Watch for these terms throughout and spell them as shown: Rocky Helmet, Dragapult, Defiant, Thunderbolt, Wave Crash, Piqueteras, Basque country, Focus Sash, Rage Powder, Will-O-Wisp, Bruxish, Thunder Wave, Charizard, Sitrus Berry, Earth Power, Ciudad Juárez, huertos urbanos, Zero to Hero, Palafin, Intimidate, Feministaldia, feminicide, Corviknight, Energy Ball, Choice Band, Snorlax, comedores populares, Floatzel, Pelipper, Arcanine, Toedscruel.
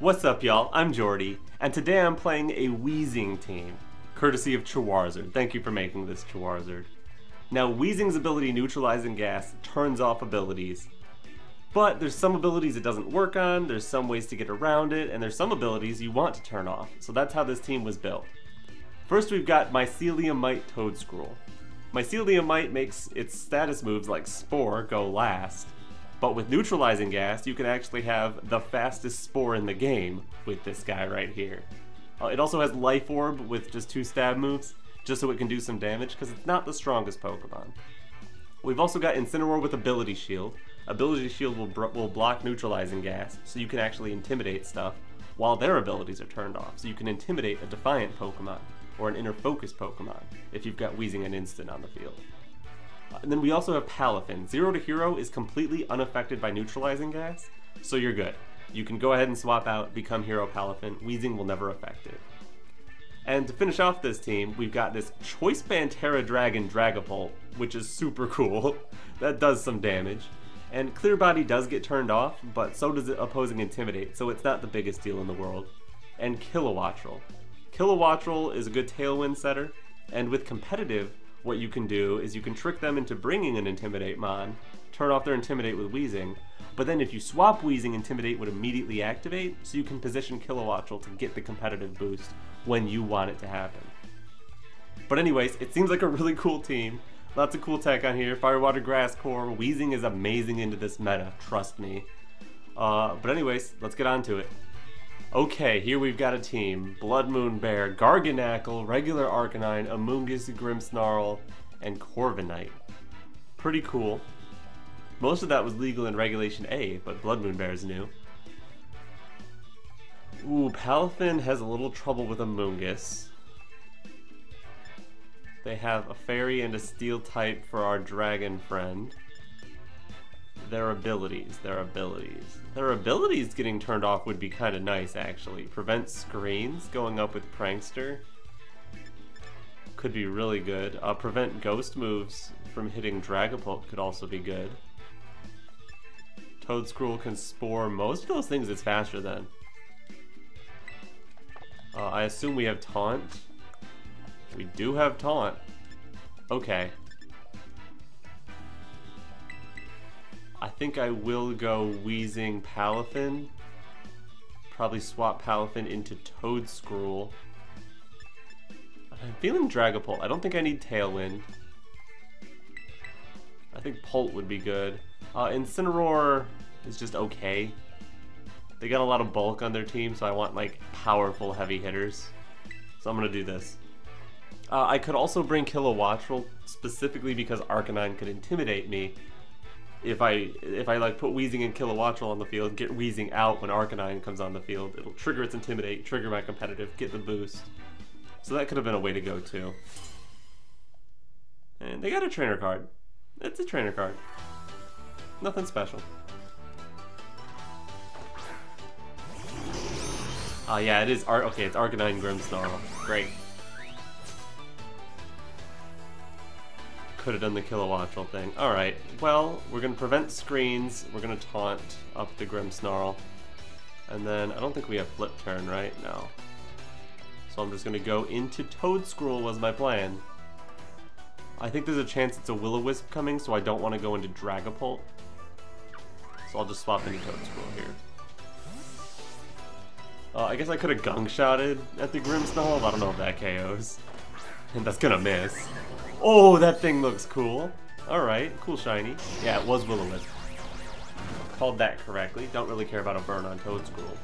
What's up, y'all? I'm Jordy, and today I'm playing a Weezing team, courtesy of Charizard. Thank you for making this, Charizard. Now, Weezing's ability Neutralizing Gas turns off abilities, but there's some abilities it doesn't work on, there's some ways to get around it, and there's some abilities you want to turn off, so that's how this team was built. First, we've got Myceliumite Toedscruel. Myceliumite makes its status moves like Spore go last, but with Neutralizing Gas, you can actually have the fastest Spore in the game with this guy right here. It also has Life Orb with just 2 stab moves, just so it can do some damage, because it's not the strongest Pokemon. We've also got Incineroar with Ability Shield. Ability Shield will block Neutralizing Gas, so you can actually intimidate stuff while their abilities are turned off, so you can intimidate a Defiant Pokemon, or an Inner Focus Pokemon, if you've got Weezing and Instant on the field. And then we also have Palafin. Zero to Hero is completely unaffected by Neutralizing Gas, so you're good. You can go ahead and swap out, become Hero Palafin. Weezing will never affect it. And to finish off this team, we've got this Choice Bantera Dragon Dragapult, which is super cool. That does some damage. And Clear Body does get turned off, but so does opposing Intimidate, so it's not the biggest deal in the world. And Kilowattrel. Kilowattrel is a good Tailwind setter, and with Competitive, what you can do is you can trick them into bringing an Intimidate Mon, turn off their Intimidate with Weezing, but then if you swap Weezing, Intimidate would immediately activate, so you can position Kilowattrel to get the competitive boost when you want it to happen. But anyways, it seems like a really cool team. Lots of cool tech on here. Fire, Water, Grass Core. Weezing is amazing into this meta, trust me. But anyways, let's get on to it. Okay, here we've got a team. Bloodmoon Bear, Garganackle, regular Arcanine, Amoongus, Grimmsnarl, and Corviknight. Pretty cool. Most of that was legal in Regulation A, but Bloodmoon Bear is new. Ooh, Palafin has a little trouble with Amoongus. They have a Fairy and a Steel type for our Dragon friend. Their abilities getting turned off would be kind of nice, actually. Prevent Screens, going up with Prankster, could be really good. Prevent Ghost moves from hitting Dragapult could also be good. Toedscruel can Spore most of those things it's faster than. I assume we have Taunt. We do have Taunt. Okay. I think I will go Weezing Palafin. Probably swap Palafin into Toedscruel. I'm feeling Dragapult. I don't think I need Tailwind. I think Pult would be good. Incineroar is just okay. They got a lot of bulk on their team, so I want like powerful heavy hitters. So I'm gonna do this. I could also bring Kilowattrel specifically because Arcanine could intimidate me. If I like put Weezing and Kilowattrel on the field, get Weezing out when Arcanine comes on the field, it'll trigger its Intimidate, trigger my Competitive, get the boost. So that could have been a way to go too. And they got a trainer card. It's a trainer card. Nothing special. Oh yeah, it is okay, it's Arcanine Grimmsnarl. Great. Could have done the Kilowattrel thing. Alright, well, we're going to prevent Screens, we're going to Taunt up the Grimmsnarl, and then I don't think we have Flip Turn, right? No. So I'm just going to go into Toedscruel was my plan. I think there's a chance it's a Will-O-Wisp coming, so I don't want to go into Dragapult. So I'll just swap into Toedscruel here. I guess I could have Gunk Shotted at the Grimmsnarl, but I don't know if that KOs. And that's going to miss. Oh, that thing looks cool. Alright, cool shiny. Yeah, it was Will-O-Wisp. Called that correctly. Don't really care about a burn on Toedscruel.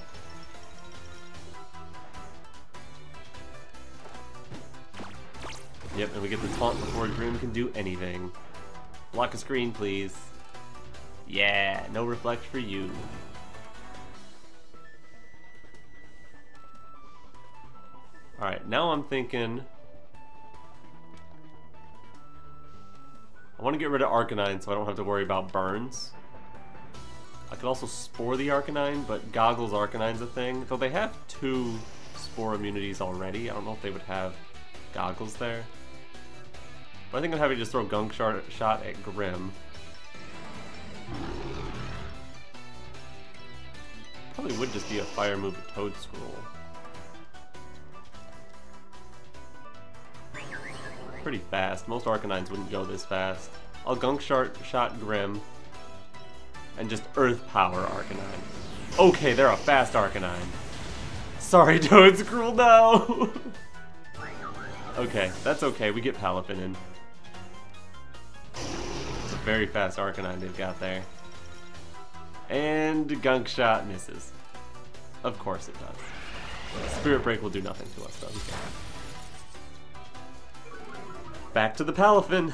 Yep, and we get the Taunt before Grimm can do anything. Block a screen, please. Yeah, no Reflect for you. Alright, now I'm thinking... I want to get rid of Arcanine so I don't have to worry about burns. I could also Spore the Arcanine, but Goggles Arcanine's a thing. Though they have 2 Spore immunities already. I don't know if they would have Goggles there. But I think I'm happy to just throw Gunk Shot at Grimm. Probably would just be a fire move at Toedscruel. Pretty fast. Most Arcanines wouldn't go this fast. I'll Gunk Shot Grimm. And just Earth Power Arcanine. Okay, they're a fast Arcanine. Sorry, Toedscruel, no! Okay, that's okay. We get Palafin in. It's a very fast Arcanine they've got there. And Gunk Shot misses. Of course it does. Spirit Break will do nothing to us, though. Back to the Palafin!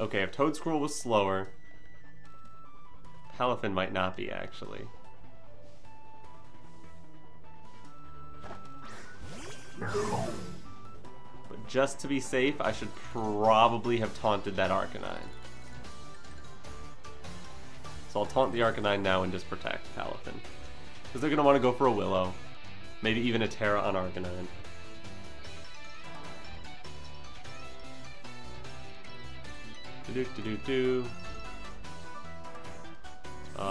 Okay, if Toedscruel was slower, Palafin might not be, actually. But just to be safe, I should probably have taunted that Arcanine. So I'll taunt the Arcanine now and just protect Palafin. Because they're going to want to go for a Willow. Maybe even a Terra on Arcanine.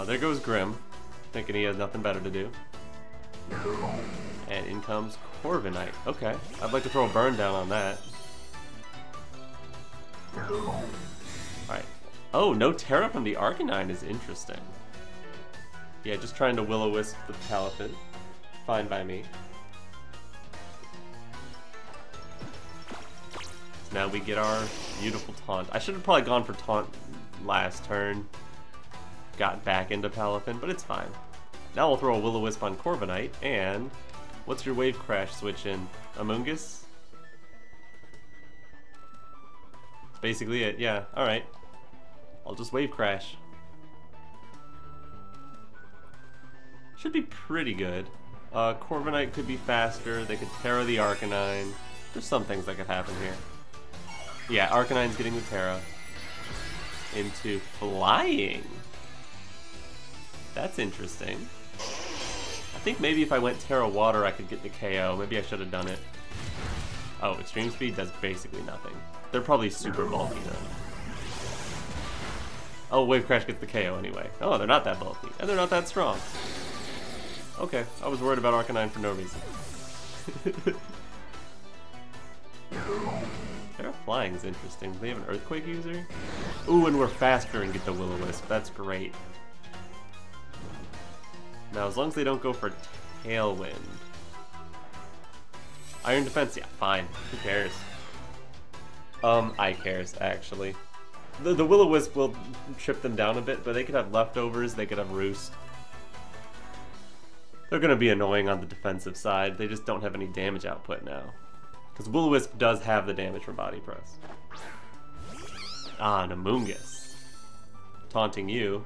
There goes Grimm, thinking he has nothing better to do. And in comes Corviknight. Okay, I'd like to throw a burn down on that. Alright. Oh, no Terra from the Arcanine is interesting. Yeah, just trying to Will-O-Wisp the Palafin. Fine by me. So now we get our beautiful taunt. I should have probably gone for taunt last turn. Got back into Palafin, but it's fine. Now we'll throw a Will-O-Wisp on Corviknight, and what's your Wave Crash switch in? Amoongus? That's basically it, yeah. Alright. I'll just Wave Crash. Should be pretty good. Corviknight could be faster, they could Terra the Arcanine. There's some things that could happen here. Yeah, Arcanine's getting the Terra. Into flying! That's interesting. I think maybe if I went Terra Water I could get the KO. Maybe I should have done it. Oh, Extreme Speed does basically nothing. They're probably super bulky though. Oh, Wave Crash gets the KO anyway. Oh, they're not that bulky. And they're not that strong. Okay, I was worried about Arcanine for no reason. Terra Flying is interesting. Do they have an Earthquake user? Ooh, and we're faster and get the Will-O-Wisp. That's great. Now, as long as they don't go for Tailwind. Iron Defense, yeah, fine. Who cares? I cares, actually. The Will-O-Wisp will trip them down a bit, but they could have Leftovers, they could have Roost. They're gonna be annoying on the defensive side. They just don't have any damage output now. Because Will-O-Wisp does have the damage from Body Press. Ah, an Amoongus. Taunting you.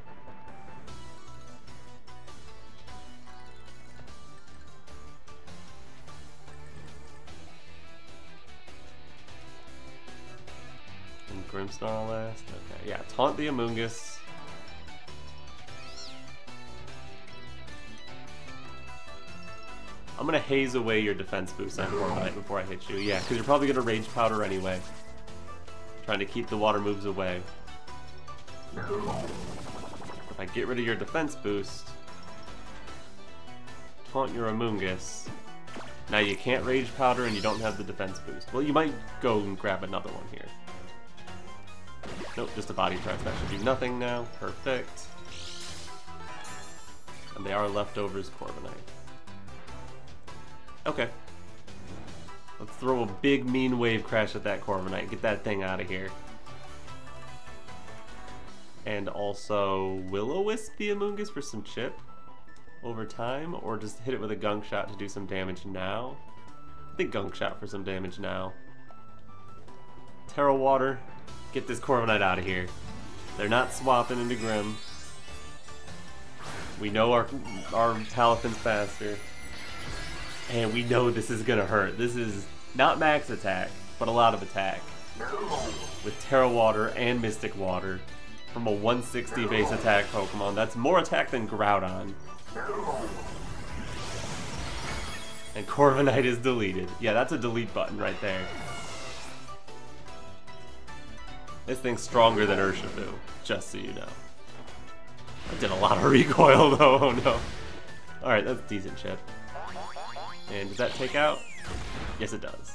Grimmsnarl last? Okay, yeah, taunt the Amoongus. I'm gonna haze away your defense boost on Corviknight before I hit you. Yeah, because you're probably gonna Rage Powder anyway. Trying to keep the water moves away. If I get rid of your defense boost, taunt your Amoongus. Now you can't Rage Powder and you don't have the defense boost. Well, you might go and grab another one here. Nope, just a Body Press. That should do nothing now. Perfect. And they are Leftovers Corviknight. Okay. Let's throw a big, mean Wave Crash at that Corviknight. Get that thing out of here. And also, Will-O-Wisp the Amoongus for some chip over time, or just hit it with a Gunk Shot to do some damage now. I think Gunk Shot for some damage now. Terra Water. Get this Corviknight out of here. They're not swapping into Grimm. We know our Palafin's faster. And we know this is gonna hurt. This is not max attack, but a lot of attack. With Terra Water and Mystic Water from a 160 base attack Pokemon. That's more attack than Groudon. And Corviknight is deleted. Yeah, that's a delete button right there. This thing's stronger than Urshifu, just so you know. That did a lot of recoil though, oh no. Alright, that's decent chip. And does that take out? Yes it does.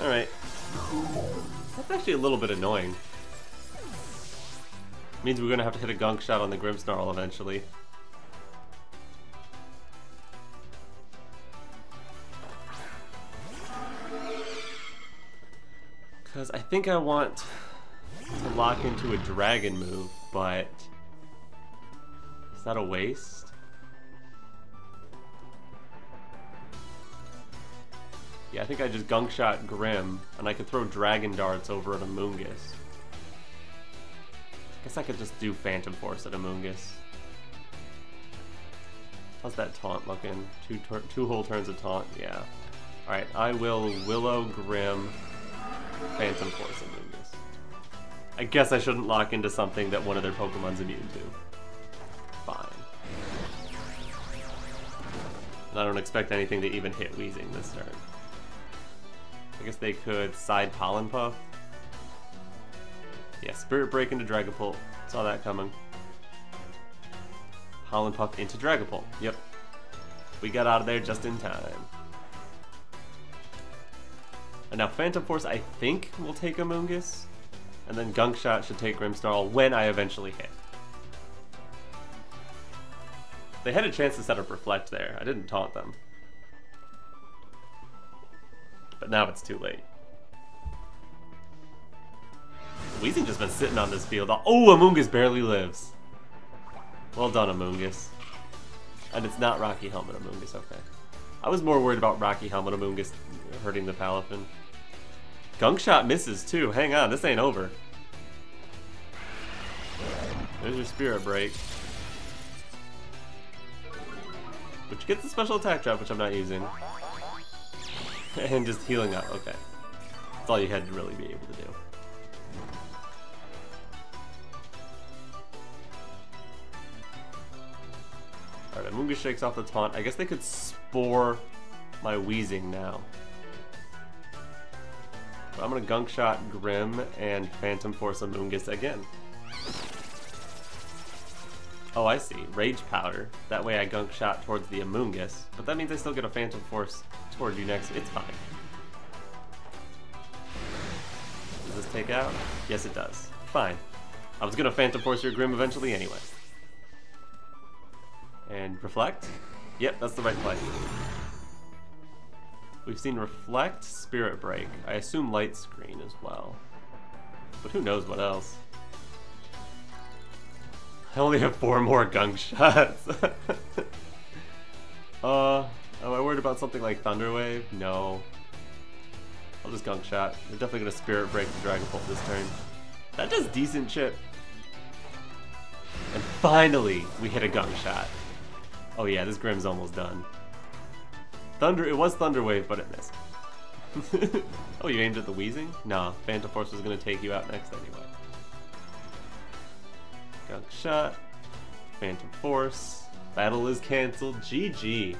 Alright. That's actually a little bit annoying. Means we're gonna have to hit a Gunk Shot on the Grimmsnarl eventually. Because I think I want to lock into a dragon move, but it's not a waste. Yeah, I think I just Gunk Shot Grimm, and I could throw Dragon Darts over at Amoongus. I guess I could just do Phantom Force at Amoongus. How's that taunt looking? Two whole turns of taunt, yeah. Alright, I will Will-O-Grimm Phantom Force at Amoongus. I guess I shouldn't lock into something that one of their Pokemon's immune to. Fine. And I don't expect anything to even hit Weezing this turn. I guess they could side Pollen Puff. Yeah, Spirit Break into Dragapult. Saw that coming. Pollen Puff into Dragapult. Yep. We got out of there just in time. And now Phantom Force, I think, will take Amoongus. And then Gunk Shot should take Grimmsnarl when I eventually hit. They had a chance to set up Reflect there. I didn't taunt them. But now it's too late. Weezing just been sitting on this field. Oh, Amoongus barely lives. Well done, Amoongus. And it's not Rocky Helmet Amoongus, okay. I was more worried about Rocky Helmet Amoongus hurting the Palafin. Gunk Shot misses too. Hang on, this ain't over. There's your Spirit Break. Which gets a special attack drop, which I'm not using. And just healing up, okay. That's all you had to really be able to do. Alright, Amoongus shakes off the taunt. I guess they could Spore my Weezing now. But I'm gonna Gunk Shot Grimm and Phantom Force Amoongus again. Oh, I see. Rage Powder. That way I Gunk Shot towards the Amoongus. But that means I still get a Phantom Force toward you next. It's fine. Does this take out? Yes, it does. Fine. I was gonna Phantom Force your Grimm eventually anyway. And Reflect? Yep, that's the right play. We've seen Reflect, Spirit Break. I assume Light Screen as well. But who knows what else. I only have 4 more Gunk Shots. Am I worried about something like Thunder Wave? No. I'll just Gunk Shot. We're definitely going to Spirit Break the Dragapult this turn. That does decent chip. And finally, we hit a Gunk Shot. Oh yeah, this Grimm's almost done. It was Thunder Wave, but it missed. Oh, you aimed at the Weezing? Nah, Phantom Force was going to take you out next anyway. Gunk Shot. Phantom Force. Battle is cancelled. GG.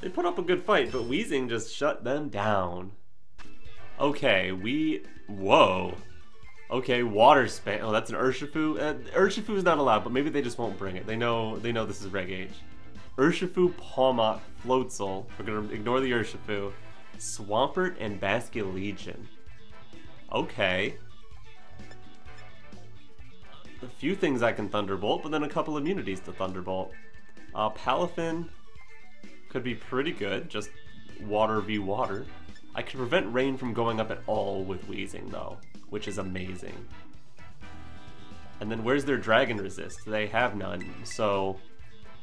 They put up a good fight, but Weezing just shut them down. Okay, whoa. Okay, Water Span. Oh, that's an Urshifu. Urshifu is not allowed, but maybe they just won't bring it. They know this is Reg Age. Urshifu, Pawmot, Floatzel. We're gonna ignore the Urshifu. Swampert and Basculegion. Okay. A few things I can Thunderbolt, but then a couple immunities to Thunderbolt. Palafin could be pretty good, just Water v Water. I could prevent Rain from going up at all with Weezing though, which is amazing. And then where's their Dragon Resist? They have none, so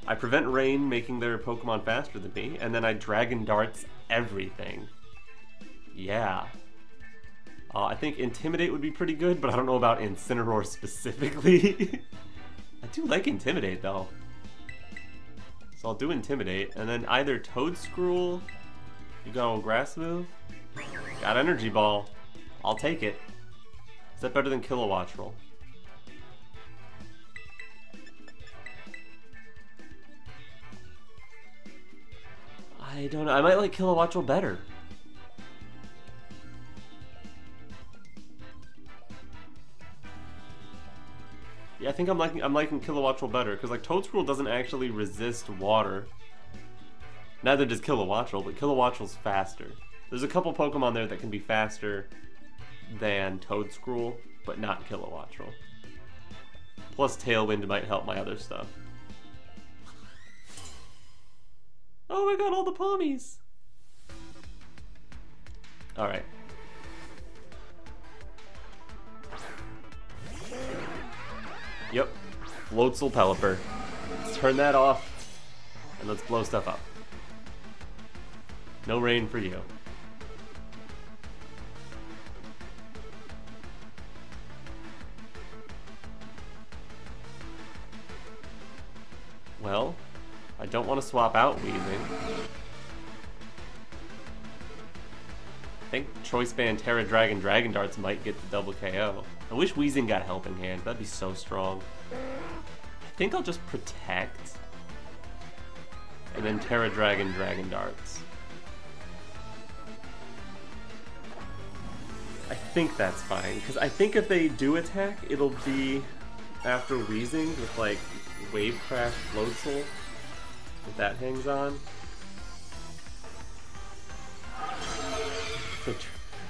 I prevent Rain making their Pokemon faster than me, and then I Dragon Darts everything. Yeah. I think Intimidate would be pretty good, but I don't know about Incineroar specifically. I do like Intimidate though. So I'll do Intimidate, and then either Toedscruel, you got old grass move? Got Energy Ball. I'll take it. Is that better than Kilowattrel? I don't know, I might like Kilowattrel better. think I'm liking Kilowattrel better, because like Toedscruel doesn't actually resist water. Neither does Kilowattrel, but Kilowattrel's faster. There's a couple Pokemon there that can be faster than Toedscruel, but not Kilowattrel. Plus Tailwind might help my other stuff. Oh my god, all the Pawmies! Alright. Yep. Floatzel Pelipper. Let's turn that off and let's blow stuff up. No rain for you. Well, I don't want to swap out Weezing. I think Choice Band Terra Dragon Darts might get the double KO. I wish Weezing got Helping Hand, that'd be so strong. I think I'll just Protect, and then Terra Dragon Darts. I think that's fine, because I think if they do attack, it'll be after Weezing with like Wave Crash Floatzel, if that hangs on.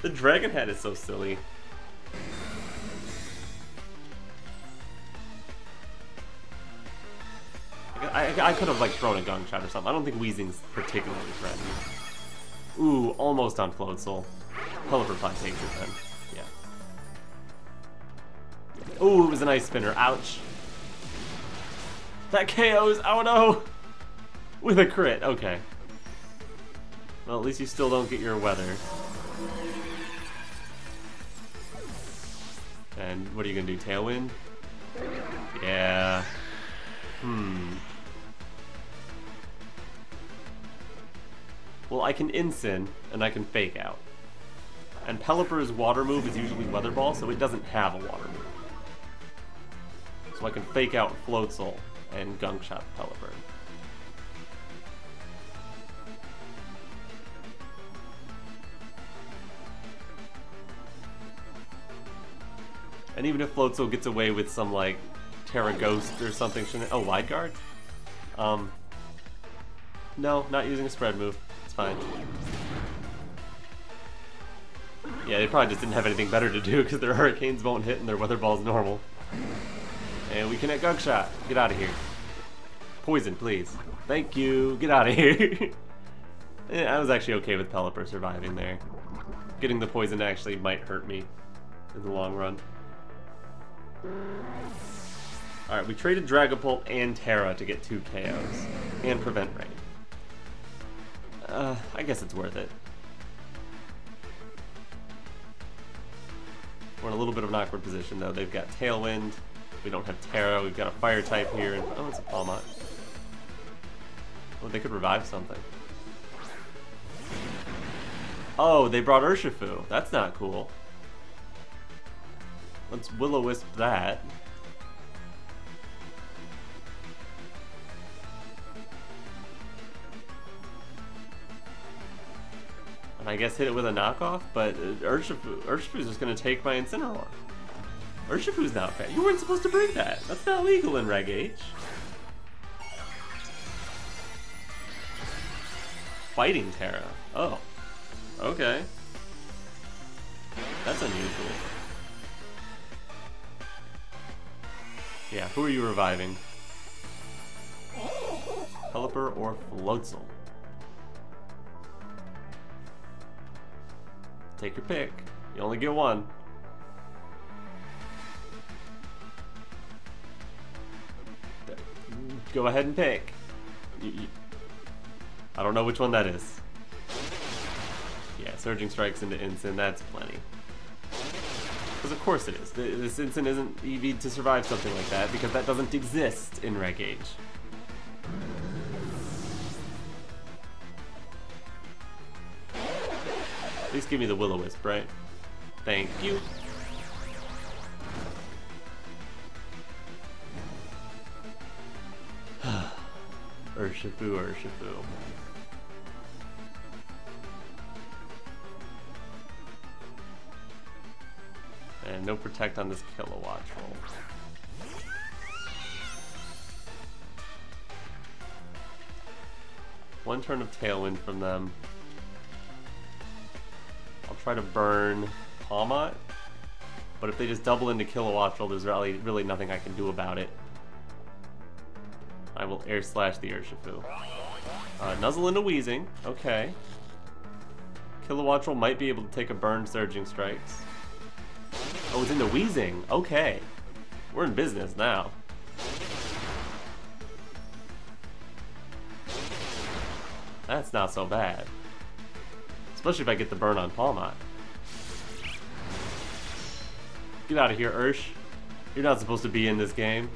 The Dragon Head is so silly. I could have like thrown a Gunk Shot or something. I don't think Weezing's particularly threatening. Ooh, almost on Floatzel. Pelipper probably takes it then. Yeah. Ooh, it was an Ice Spinner. Ouch. That KOs. Oh no! With a crit. Okay. Well, at least you still don't get your weather. And what are you gonna do, Tailwind? Yeah. Well, I can Incin, and I can Fake Out. And Pelipper's water move is usually Weather Ball, so it doesn't have a water move. So I can Fake Out Floatzel and Gunk Shot Pelipper. And even if Floatzel gets away with some like Terra Ghost or something, shouldn't it? Oh, Wide Guard? No, not using a spread move. It's fine. Yeah, they probably just didn't have anything better to do because their Hurricanes won't hit and their Weather Ball's normal. And we connect Gunk Shot. Get out of here. Poison, please. Thank you. Get out of here. Yeah, I was actually okay with Pelipper surviving there. Getting the poison actually might hurt me in the long run. Alright, we traded Dragapult and Terra to get two KOs and prevent rain. I guess it's worth it. We're in a little bit of an awkward position though. They've got Tailwind, we don't have Terra, we've got a Fire type here, and oh, it's a Pawmot. Oh, they could revive something. Oh, they brought Urshifu. That's not cool. Let's Will-O-Wisp that. And I guess hit it with a knockoff, but Urshifu's just gonna take my Incineroar. Urshifu's not fair. You weren't supposed to bring that. That's not legal in Reg H. Fighting Terra. Oh. Okay. That's unusual. Yeah, who are you reviving? Pelipper or Floatzel? Take your pick. You only get one. Go ahead and pick. I don't know which one that is. Yeah, Surging Strikes into Incin, that's plenty. Because of course it is. This Incin isn't EV'd to survive something like that, because that doesn't exist in Reg H. At least give me the Will-O-Wisp, right? Thank you. Urshifu. And no Protect on this Kilowattrel. One turn of Tailwind from them. I'll try to burn Pawmot, but if they just double into Kilowattrel, there's really nothing I can do about it. I will Air Slash the Urshifu. Nuzzle into Weezing, okay. Kilowattrel might be able to take a burn Surging Strikes. Oh, it's into Weezing, okay. We're in business now. That's not so bad. Especially if I get the burn on Pawmot. Get out of here, Ursh. You're not supposed to be in this game.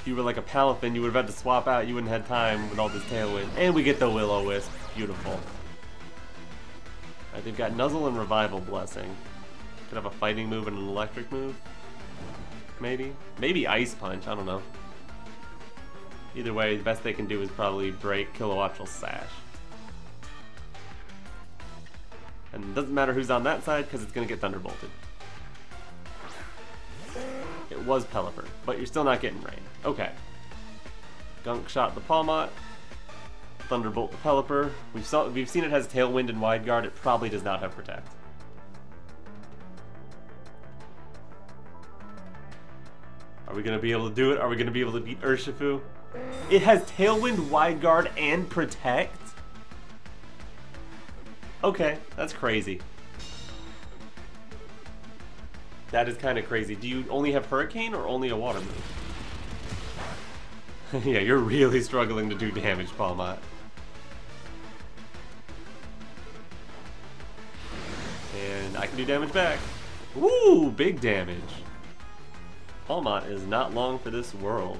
If you were like a Palafin, you would have had to swap out. You wouldn't have had time with all this Tailwind. And we get the Will-O-Wisp. Beautiful. Alright, they've got Nuzzle and Revival Blessing. Could have a fighting move and an electric move. Maybe. Maybe Ice Punch. I don't know. Either way, the best they can do is probably break Kilowattrel's Sash. And it doesn't matter who's on that side, because it's going to get Thunderbolted. It was Pelipper, but you're still not getting rain. Okay. Gunk Shot the Pawmot. Thunderbolt the Pelipper. We've seen it has Tailwind and Wide Guard. It probably does not have Protect. Are we going to be able to do it? Are we going to be able to beat Urshifu? It has Tailwind, Wide Guard, and Protect? Okay, that's crazy. That is kind of crazy. Do you only have Hurricane or only a Water move? Yeah, you're really struggling to do damage, Pawmot. And I can do damage back. Woo, big damage. Pawmot is not long for this world.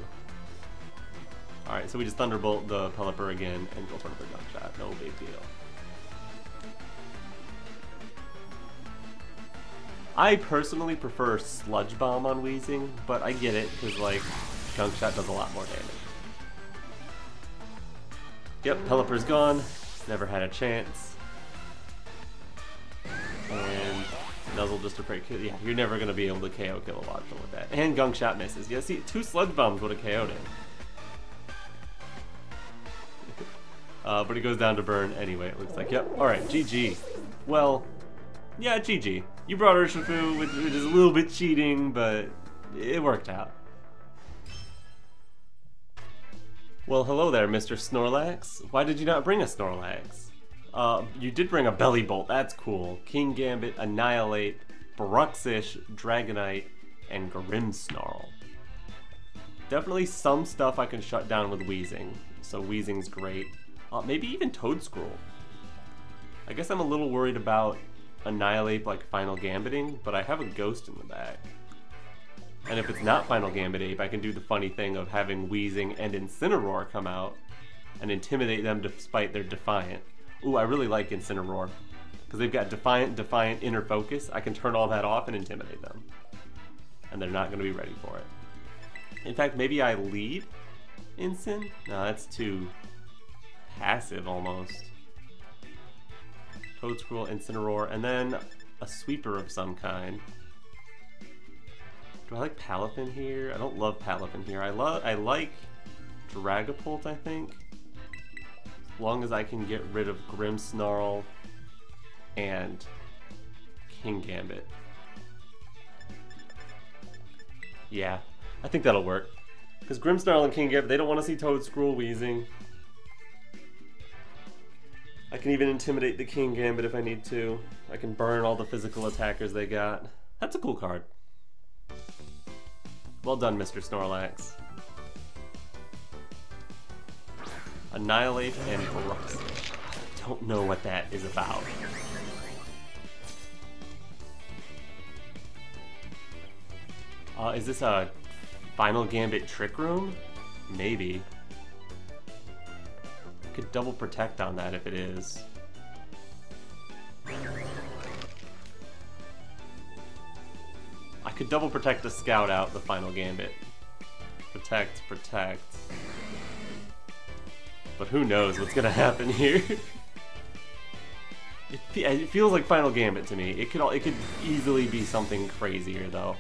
Alright, so we just Thunderbolt the Pelipper again and go for another Gunk Shot. No big deal. I personally prefer Sludge Bomb on Weezing, but I get it, because, like, Gunk Shot does a lot more damage. Yep, Pelipper's gone. Never had a chance. And Nuzzle just to break. Yeah, you're never going to be able to KO Kilowattrel with that. And Gunk Shot misses. Yeah, see, two Sludge Bombs would have KO'd it. But it goes down to burn anyway, it looks like. Yep, alright, GG. Well, yeah, GG. You brought Urshifu, which is a little bit cheating, but it worked out. Well, hello there, Mr. Snorlax. Why did you not bring a Snorlax? You did bring a Belly Bolt, that's cool. King Gambit, Annihilate, Bruxish, Dragonite, and Grimmsnarl. Definitely some stuff I can shut down with Weezing, so Weezing's great. Maybe even Toedscruel. I guess I'm a little worried about Annihilate like Final Gambiting, but I have a Ghost in the back. And if it's not Final Gambit Ape, I can do the funny thing of having Weezing and Incineroar come out and intimidate them despite their Defiant. Ooh, I really like Incineroar, because they've got Defiant, Inner Focus. I can turn all that off and intimidate them. And they're not going to be ready for it. In fact, maybe I lead Incin? No, that's too passive almost. Toedscruel, Incineroar, and then a sweeper of some kind. Do I like Palafin here? I don't love Palafin here. I like Dragapult, I think. As long as I can get rid of Grimmsnarl and King Gambit. Yeah, I think that'll work. Because Grimmsnarl and King Gambit, they don't want to see Toedscruel, Weezing. I can even intimidate the King Gambit if I need to. I can burn all the physical attackers they got. That's a cool card. Well done, Mr. Snorlax. Annihilate and Corrupt. I don't know what that is about. Is this a Final Gambit Trick Room? Maybe. Could double protect on that if it is. I could double protect to scout out the Final Gambit. Protect, protect. But who knows what's gonna happen here? It feels like Final Gambit to me. It could easily be something crazier though.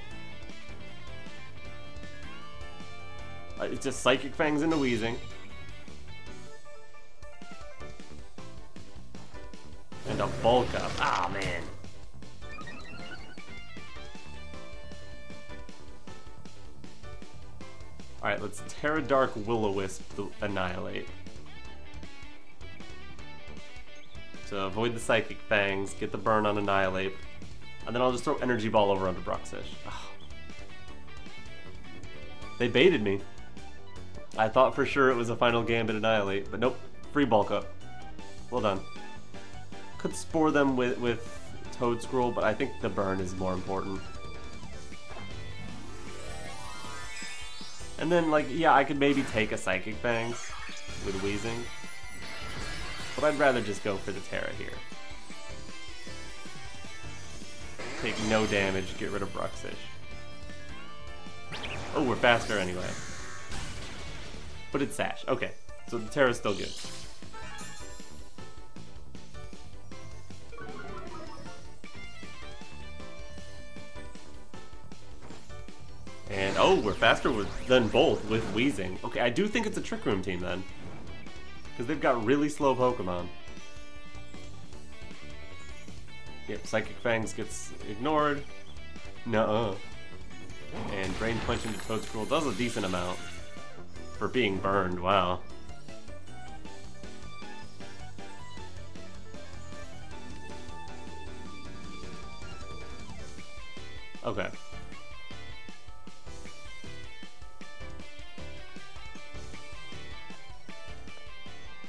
It's just Psychic Fangs into Weezing. And a Bulk Up. Ah, man. Alright, let's Terra Dark Will-O-Wisp to Annihilate. So avoid the Psychic Fangs, get the burn on Annihilate, and then I'll just throw Energy Ball over onto Bruxish. Oh. They baited me. I thought for sure it was a final Gambit Annihilate, but nope. Free Bulk Up. Well done. Could Spore them with Toedscruel, but I think the burn is more important. And then, like, yeah, I could maybe take a Psychic Fangs with Weezing. But I'd rather just go for the Terra here. Take no damage, get rid of Bruxish. Oh, we're faster anyway. But it's Sash. Okay, so the Terra's still good. And oh, we're faster than both with Weezing. Okay, I do think it's a Trick Room team then. Because they've got really slow Pokemon. Yep, Psychic Fangs gets ignored. Nuh-uh. And Drain Punch into Toedscruel does a decent amount. For being burned, wow. Okay.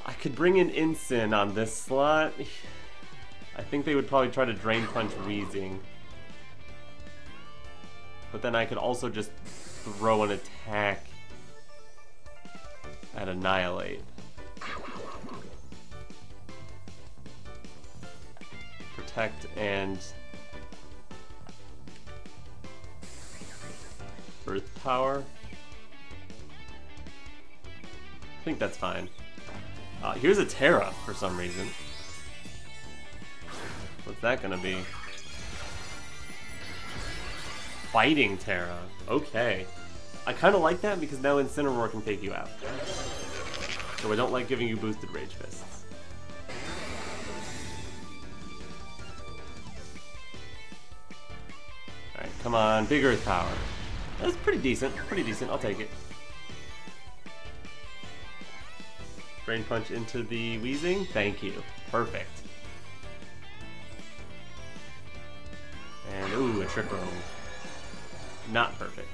I could bring in Incin on this slot. I think they would probably try to Drain Punch Weezing. But then I could also just throw an attack at Annihilate. Protect and Earth Power. I think that's fine. Here's a Terra for some reason. What's that gonna be? Fighting Terra. Okay. I kind of like that because now Incineroar can take you out. So I don't like giving you boosted Rage Fists. Alright, come on. Big Earth Power. That's pretty decent. Pretty decent. I'll take it. Drain Punch into the Weezing. Thank you. Perfect. And ooh, a Trick Room. Not perfect.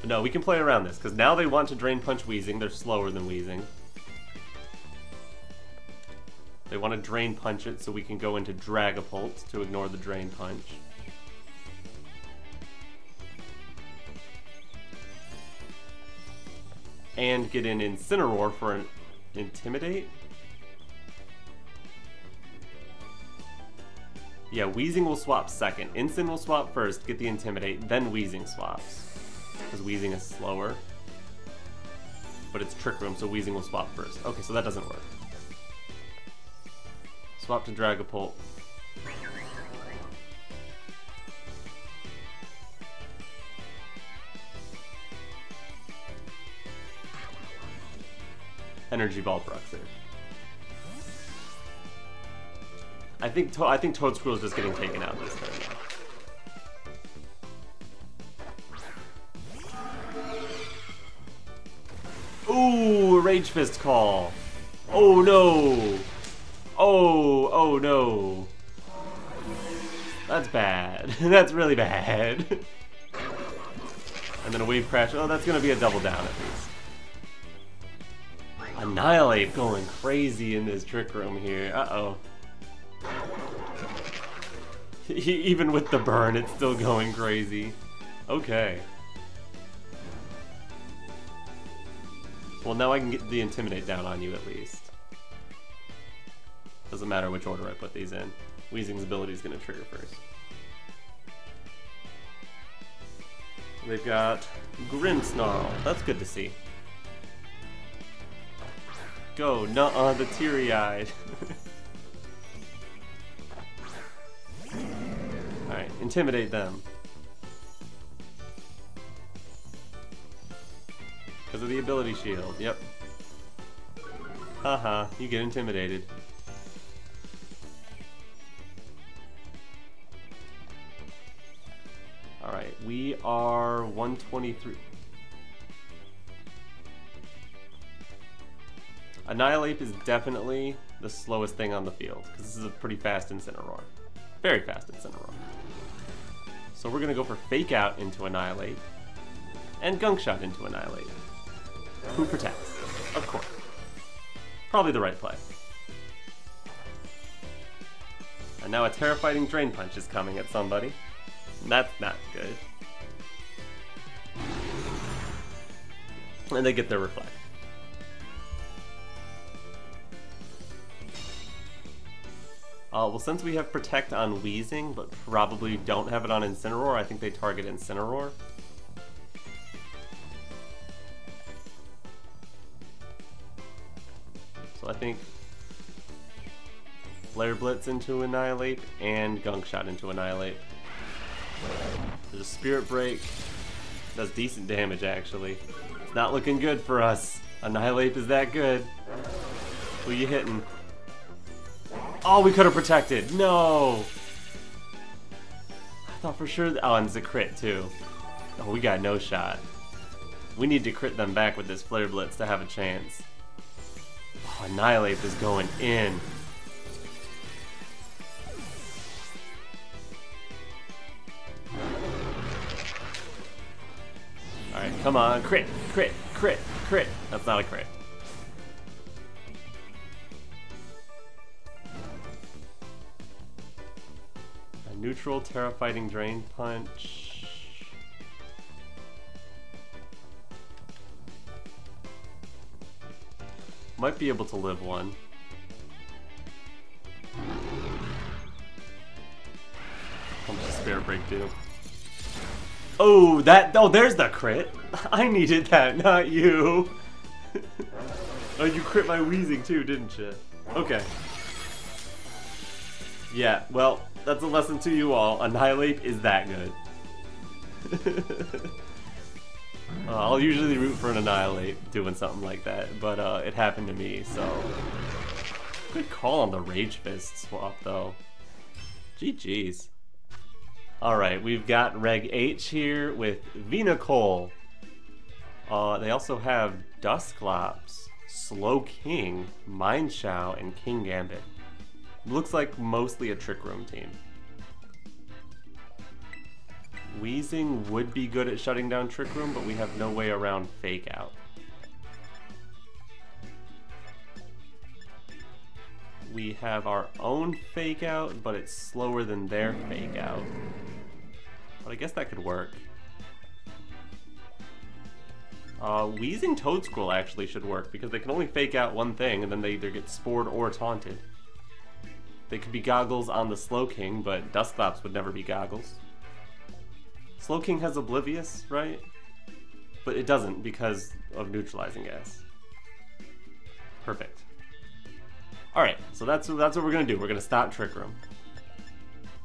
But no, we can play around this, because now they want to Drain Punch Weezing. They're slower than Weezing. They want to Drain Punch it so we can go into Dragapult to ignore the Drain Punch. And get an Incineroar for an Intimidate. Yeah, Weezing will swap second. Incin will swap first, get the Intimidate, then Weezing swaps. Because Weezing is slower. But it's Trick Room, so Weezing will swap first. Okay, so that doesn't work. Swap to Dragapult. Energy Ball Bruxish. I think Toedscruel is just getting taken out this turn. Ooh, a Rage Fist call. Oh no. Oh no. That's bad. That's really bad. And then a Wave Crash. Oh, that's gonna be a double down at least. Annihilate going crazy in this Trick Room here. Uh-oh. Even with the burn, it's still going crazy. Okay. Well, now I can get the Intimidate down on you at least. Doesn't matter which order I put these in. Weezing's ability is going to trigger first. They've got Grimmsnarl. That's good to see. Go, nuh-uh, the teary-eyed. Alright, Intimidate them. Because of the ability shield, yep. Haha, you get intimidated. Alright, we are 123. Annihilate is definitely the slowest thing on the field, because this is a pretty fast Incineroar. Very fast Incineroar. So we're going to go for Fake Out into Annihilate, and Gunk Shot into Annihilate. Who protects? Of course. Probably the right play. And now a terrifying Drain Punch is coming at somebody. That's not good. And they get their Reflect. Well, since we have Protect on Weezing, but probably don't have it on Incineroar, I think they target Incineroar. So I think Flare Blitz into Annihilate and Gunk Shot into Annihilate. There's a Spirit Break. Does decent damage, actually. It's not looking good for us. Annihilate is that good. Who you hitting? Oh, we could have protected. No! I thought for sure. Oh, and it's a crit, too. Oh, we got no shot. We need to crit them back with this Flare Blitz to have a chance. Oh, Annihilate is going in. Alright, come on. Crit, crit, crit, crit. That's not a crit. Neutral, Terrifying Drain Punch. Might be able to live one. How much does Spirit Break do? Oh, that! Oh, there's the crit! I needed that, not you! Oh, you crit my Weezing too, didn't you? Okay. Yeah, well, that's a lesson to you all. Annihilate is that good. I'll usually root for an Annihilate doing something like that, but it happened to me, so... Good call on the Rage Fist swap, though. GG's. Alright, we've got Reg H here with Venucole. They also have Dusclops, Slow King, Mind Chow, and King Gambit. Looks like mostly a Trick Room team. Weezing would be good at shutting down Trick Room, but we have no way around Fake Out. We have our own Fake Out, but it's slower than their Fake Out. But I guess that could work. Weezing Toedscruel actually should work, because they can only Fake Out one thing, and then they either get spored or taunted. They could be Goggles on the Slow King, but Dusclops would never be Goggles. Slow King has Oblivious, right? But it doesn't because of Neutralizing Gas. Perfect. Alright, so that's what we're going to do. We're going to stop Trick Room.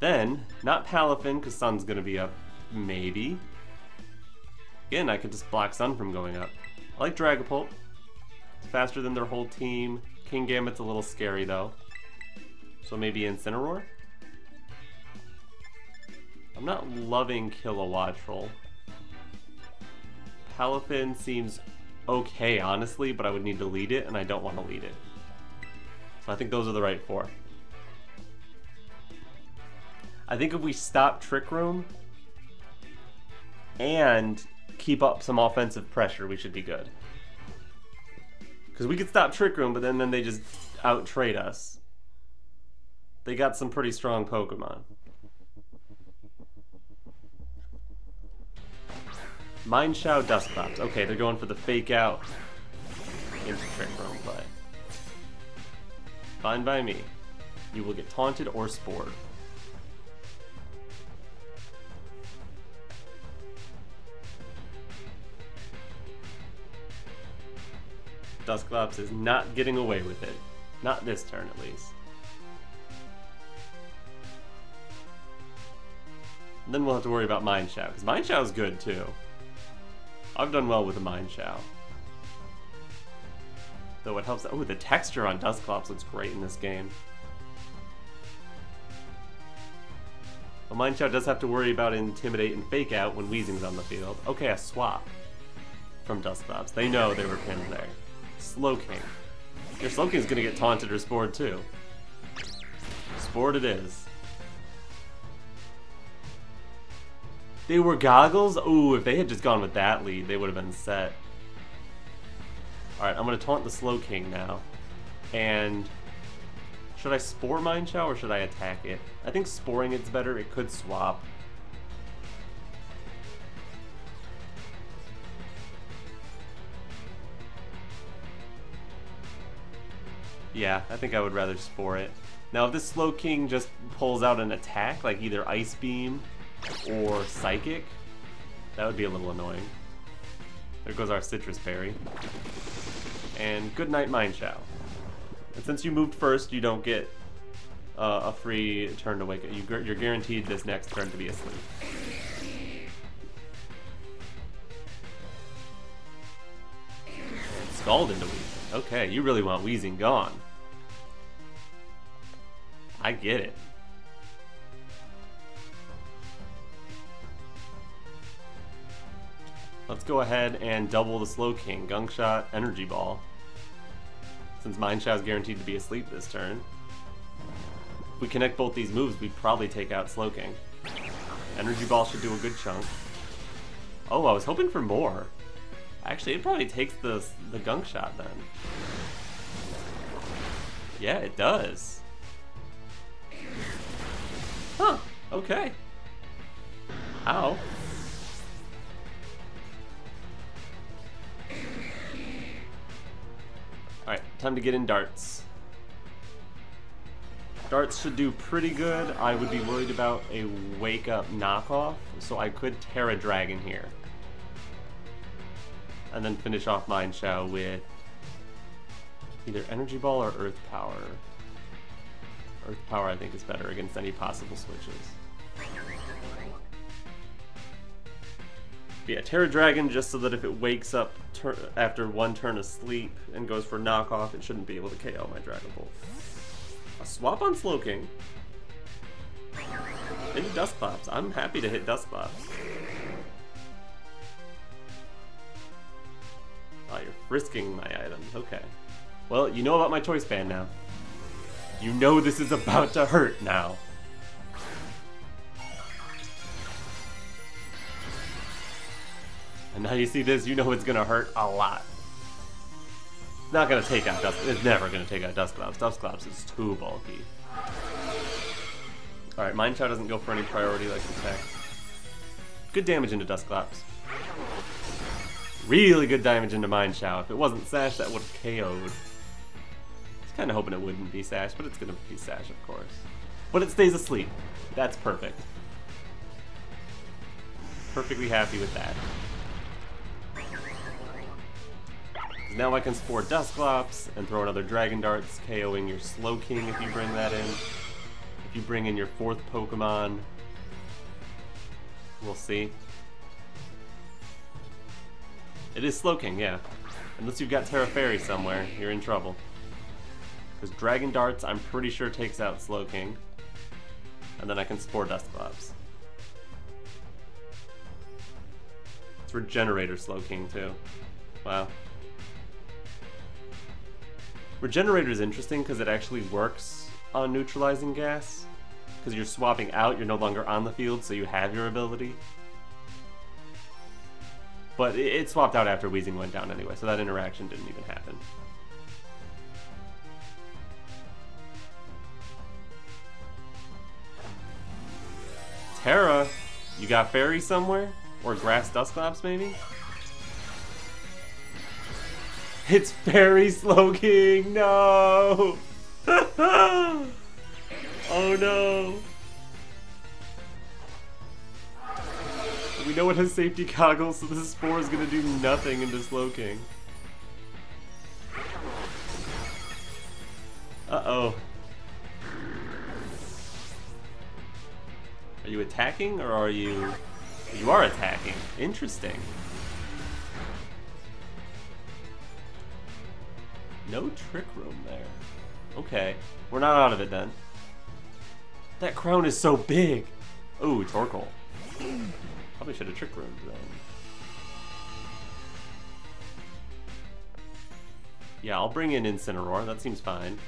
Then, not Palafin, because Sun's going to be up, maybe. Again, I could just block Sun from going up. I like Dragapult. It's faster than their whole team. King Gambit's a little scary, though. So maybe Incineroar? I'm not loving Kilowattrel. Palafin seems okay, honestly, but I would need to lead it, and I don't want to lead it. So I think those are the right four. I think if we stop Trick Room and keep up some offensive pressure, we should be good. Because we could stop Trick Room, but then they just out-trade us. They got some pretty strong Pokemon. Mind Chow, Dusclops. Okay, they're going for the Fake Out into Trick Room play. Fine by me. You will get taunted or spored. Dusclops is not getting away with it. Not this turn, at least. Then we'll have to worry about Mind Chow, because Mind Chow is good too. I've done well with the Mind Chow. though it helps. Oh, the texture on Dusclops looks great in this game. Well, Mindshout does have to worry about Intimidate and Fake Out when Weezing's on the field. Okay, a swap from Dusclops. They know they were pinned there. Slowking. Your Slowking's gonna get taunted or spored too. Spored it is. They were Goggles? Ooh, if they had just gone with that lead, they would have been set. Alright, I'm going to taunt the Slowking now. And should I Spore Mindshout or should I attack it? I think sporing it's better. It could swap. Yeah, I think I would rather Spore it. Now if this Slowking just pulls out an attack, like either Ice Beam or Psychic, that would be a little annoying. There goes our Citrus Berry. And good night, Mindshout. And since you moved first, you don't get a free turn to wake up. You're guaranteed this next turn to be asleep. Scald into Weezing. Okay, you really want Weezing gone. I get it. Let's go ahead and double the Slowking. Gunk Shot, Energy Ball. Since Mindshout is guaranteed to be asleep this turn. If we connect both these moves, we probably take out Slowking. Energy Ball should do a good chunk. Oh, I was hoping for more. Actually, it probably takes the Gunk Shot then. Yeah, it does. Huh, okay. Ow. Alright, time to get in darts. Darts should do pretty good. I would be worried about a wake up knockoff, so I could Terra Dragon here. And then finish off Mindshout with either Energy Ball or Earth Power. Earth Power I think is better against any possible switches. Yeah, Terra Dragon just so that if it wakes up after one turn of sleep and goes for knockoff, it shouldn't be able to KO my Dragapult. A swap on Slowking. Into Dusclops. I'm happy to hit Dusclops. Oh, you're frisking my items. Okay. Well, you know about my choice band now. You know this is about to hurt now. And now you see this, you know it's gonna hurt a lot. It's not gonna take out Dusclops. It's never gonna take out Dusclops. Dusclops is too bulky. Alright, Mindshout doesn't go for any priority like attack. Good damage into Dusclops. Really good damage into Mindshout. If it wasn't Sash, that would've KO'd. I was kinda hoping it wouldn't be Sash, but it's gonna be Sash, of course. But it stays asleep. That's perfect. Perfectly happy with that. Now I can Spore Dusclops and throw another Dragon Darts, KOing your Slowking if you bring that in. If you bring in your fourth Pokemon, we'll see. It is Slowking, yeah. Unless you've got Terra Fairy somewhere, you're in trouble. Because Dragon Darts, I'm pretty sure, takes out Slowking. And then I can Spore Dusclops. It's Regenerator Slowking, too. Wow. Regenerator is interesting because it actually works on Neutralizing Gas. Because you're swapping out, you're no longer on the field, so you have your ability. But it swapped out after Weezing went down anyway, so that interaction didn't even happen. Terra, you got Fairy somewhere? Or Grass Dusclops maybe? It's Fairy Slowking! No! Oh no! We know it has safety goggles, so this Spore is gonna do nothing into Slowking. Uh-oh. Are you attacking, or are you... You are attacking. Interesting. No Trick Room there. Okay, we're not out of it then. That crown is so big! Ooh, Torkoal. Probably should have Trick Roomed then. Yeah, I'll bring in Incineroar, that seems fine.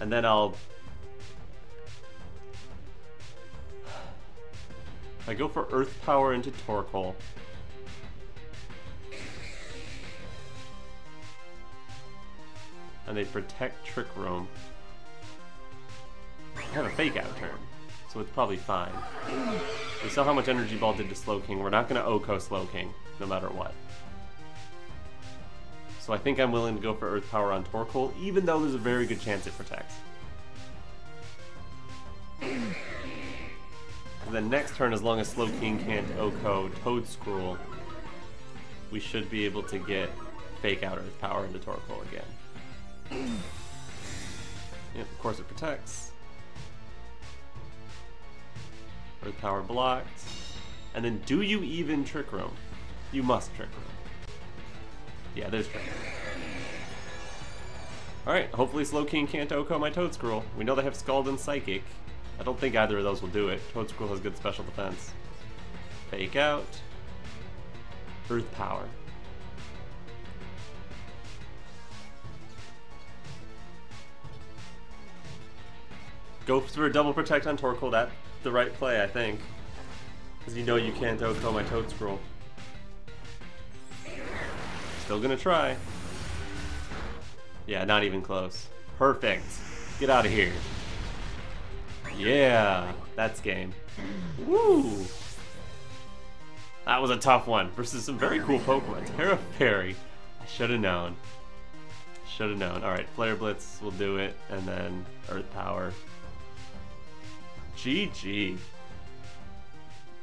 And then I'll... I go for Earth Power into Torkoal. And they protect Trick Room. I have a Fake Out turn, so it's probably fine. We saw how much Energy Ball did to Slowking. We're not going to Oko Slowking, no matter what. So I think I'm willing to go for Earth Power on Torkoal, even though there's a very good chance it protects. And then next turn, as long as Slowking can't Oko Toedscruel, we should be able to get Fake Out Earth Power into Torkoal again. Yep, of course it protects. Earth Power blocked. And then do you even Trick Room? You must Trick Room. Yeah, there's Trick Room. Alright, hopefully Slowking can't Oko my Toedscruel. We know they have Scald and Psychic. I don't think either of those will do it. Toedscruel has good special defense. Fake Out. Earth Power. Go for a double protect on Torkoal, that's the right play, I think. Because you know you can't outthrow my Toedscruel. Still gonna try. Yeah, not even close. Perfect. Get out of here. Yeah, that's game. Woo! That was a tough one versus some very cool Pokemon. Terra Fairy. I should have known. Should have known. Alright, Flare Blitz will do it, and then Earth Power. GG.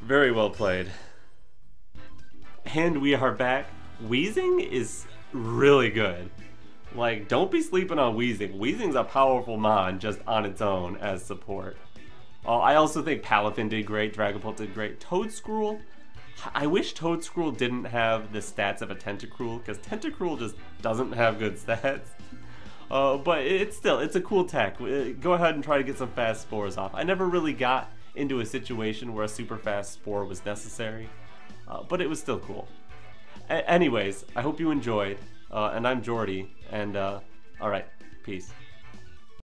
Very well played. And we are back. Weezing is really good. Like, don't be sleeping on Weezing. Weezing's a powerful mon just on its own as support. I also think Palafin did great. Dragapult did great. Toedscruel. I wish Toedscruel didn't have the stats of a Tentacruel, because Tentacruel just doesn't have good stats. But it's a cool tech. Go ahead and try to get some fast spores off. I never really got into a situation where a super fast spore was necessary, but it was still cool. Anyways, I hope you enjoyed, and I'm Jordy, and alright, peace.